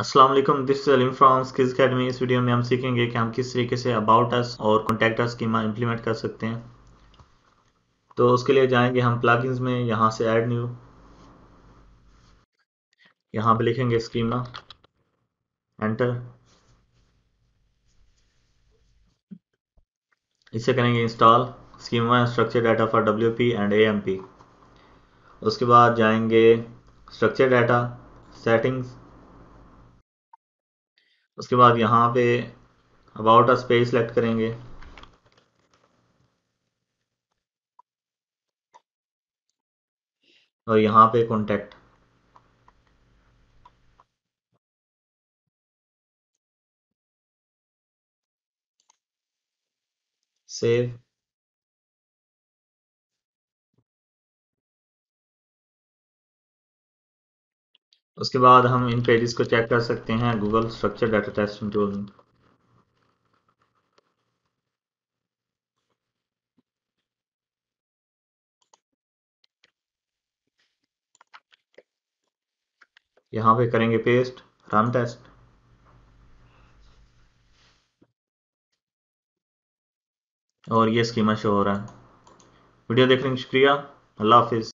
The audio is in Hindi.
अस्सलाम वालेकुम, this is Aleem from skills academy. इस वीडियो में हम सीखेंगे कि हम किस तरीके से अबाउट अस और कॉन्टैक्ट अस स्कीमा इम्प्लीमेंट कर सकते हैं। तो उसके लिए जाएंगे हम प्लगइन्स में, यहाँ से ऐड न्यू, यहाँ पे लिखेंगे स्कीमा, एंटर। इसे करेंगे install, schema structure data for WP and AMP। उसके बाद जाएंगे स्ट्रक्चर डाटा, सेटिंग्स। उसके बाद यहाँ पे अबाउट अस पेज सेलेक्ट करेंगे। और यहाँ पे कॉन्टैक्ट। सेव। उसके बाद हम इन पेजेस को चेक कर सकते हैं Google structure data testing tool में। यहाँ पे करेंगे पेस्ट, रन टेस्ट। और ये स्कीमा शो हो रहा है। वीडियो देखने का शुक्रिया, अल्लाह हाफिज।